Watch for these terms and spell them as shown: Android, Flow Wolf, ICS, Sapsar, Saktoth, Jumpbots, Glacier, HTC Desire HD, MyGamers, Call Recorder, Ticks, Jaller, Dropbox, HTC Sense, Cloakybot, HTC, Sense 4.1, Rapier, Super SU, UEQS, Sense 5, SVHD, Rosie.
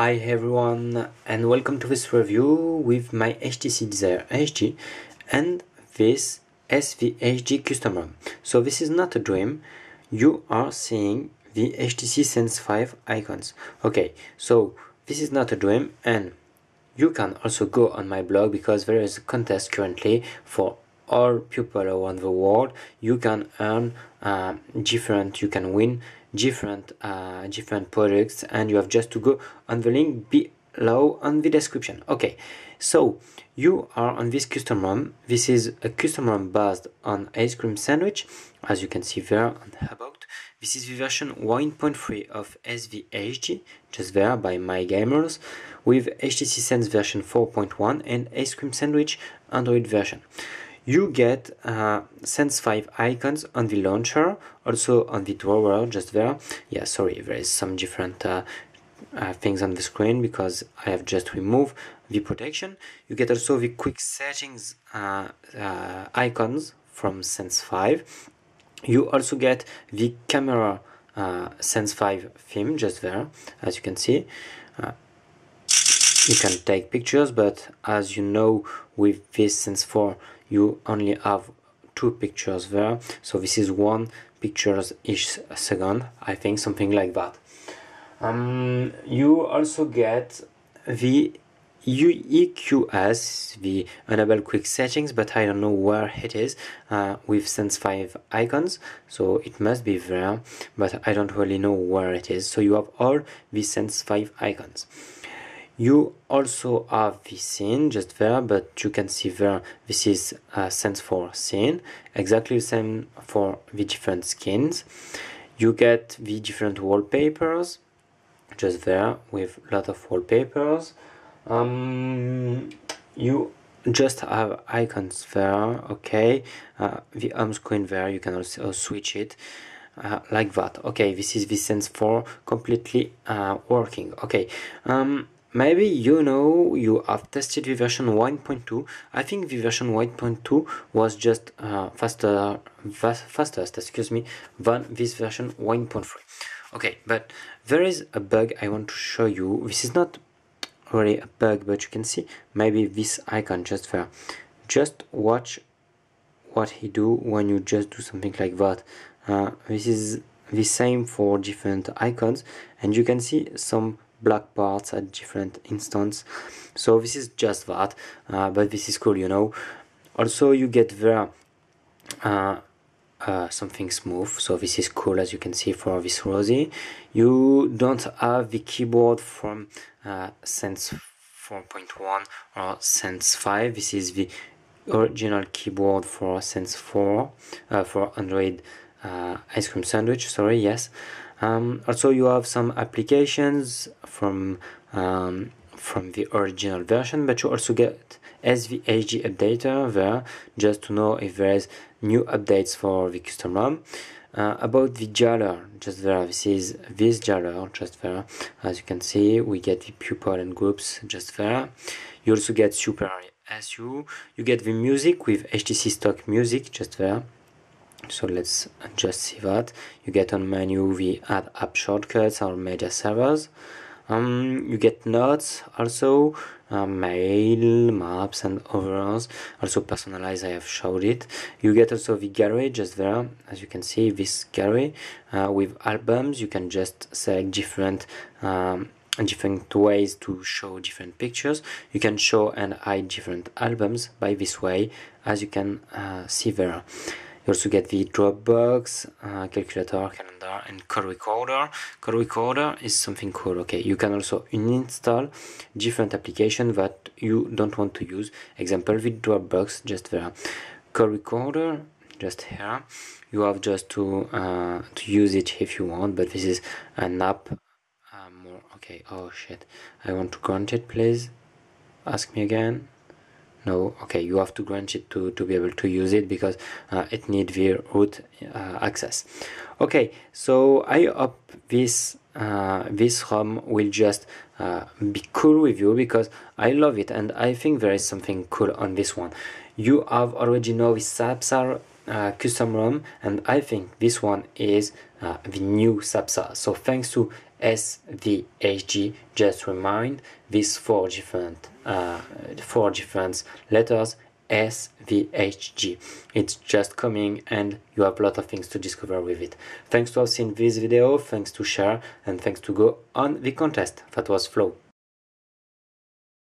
Hi everyone, and welcome to this review with my HTC Desire HD and this SVHD customer. So this is not a dream, you are seeing the HTC Sense 5 icons. Okay, so this is not a dream, and you can also go on my blog because there is a contest currently for all people around the world. You can earn you can win different products, and you have just to go on the link below on the description. Okay, so you are on this custom ROM. This is a custom ROM based on ice cream sandwich, as you can see there on about. This is the version 1.3 of SVHD, just there by MyGamers, with HTC Sense version 4.1 and ice cream sandwich Android version. You get Sense 5 icons on the launcher, also on the drawer, just there. Yeah, sorry, there is some different things on the screen because I have just removed the protection. You get also the quick settings icons from Sense 5. You also get the camera Sense 5 theme, just there, as you can see. You can take pictures, but as you know, with this Sense 4, you only have two pictures there, so this is one picture each second, I think, something like that. You also get the UEQS, the enable quick settings, but I don't know where it is with Sense 5 icons, so it must be there, but I don't really know where it is. So you have all the Sense 5 icons. You also have the scene, just there, but you can see there this is Sense 4 scene, exactly the same for the different skins. You get the different wallpapers, just there, with a lot of wallpapers. You just have icons there, okay, the home screen there, you can also switch it. Like that. Okay, this is the Sense 4 completely working. Okay, maybe you know you have tested the version 1.2. I think the version 1.2 was just fastest, excuse me, than this version 1.3. Okay, but there is a bug I want to show you. This is not really a bug, but you can see maybe this icon just there. Just watch what he do when you just do something like that. This is the same for different icons, and you can see some black parts at different instants, so this is just that, but this is cool, you know. Also you get there something smooth, so this is cool, as you can see, for this Rosie. You don't have the keyboard from Sense 4.1 or Sense 5. This is the original keyboard for Sense 4 for Android ice cream sandwich, sorry, yes. Also you have some applications from the original version, but you also get SVHD updater there, just to know if there is new updates for the custom ROM. About the Jaller, just there, this is this Jaller, just there, as you can see, we get the pupil and groups, just there. You also get Super SU, you get the music with HTC stock music, just there. So let's just see that. You get on menu the add app shortcuts or media servers. You get notes also, mail, maps and others. Also personalized, I have showed it. You get also the gallery, just there, as you can see, this gallery with albums. You can just select different ways to show different pictures. You can show and hide different albums by this way, as you can see there. You also get the Dropbox, calculator, calendar, and Call Recorder. Call Recorder is something cool. Okay, you can also uninstall different applications that you don't want to use. Example, the Dropbox, just there. Call Recorder, just here. You have just to use it if you want, but this is an app. More okay. Oh shit! I want to grant it, please. Ask me again. No, okay, you have to grant it to be able to use it because it needs the root access. Okay, so I hope this ROM will just be cool with you, because I love it and I think there is something cool on this one. You have already know the Sapsar custom ROM, and I think this one is the new Sapsar. So thanks to SVHD. Just remind these four different letters, SVHD. It's just coming and you have a lot of things to discover with it. Thanks to have seen this video, thanks to share, and thanks to go on the contest. That was Flow.